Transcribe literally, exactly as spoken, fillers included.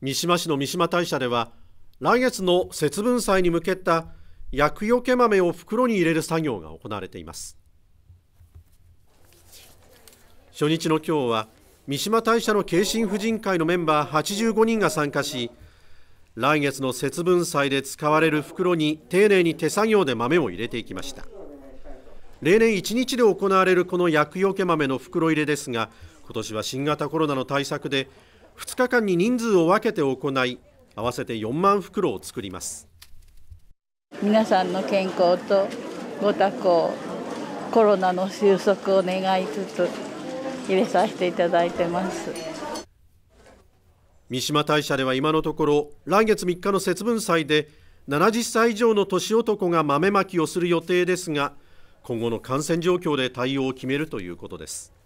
三島市の三島大社では、来月の節分祭に向けた厄除け豆を袋に入れる作業が行われています。初日の今日は、三島大社の慶心婦人会のメンバーはちじゅうごにんが参加し、来月の節分祭で使われる袋に丁寧に手作業で豆を入れていきました。例年いちにちで行われるこの厄除け豆の袋入れですが、今年は新型コロナの対策でふつかかんに人数を分けて行い、合わせてよんまんふくろを作ります。皆さんの健康とご多幸、コロナの収束を願いつつ入れさせていただいてます。三島大社では今のところ、来月みっかの節分祭でななじゅっさい以上の年男が豆まきをする予定ですが、今後の感染状況で対応を決めるということです。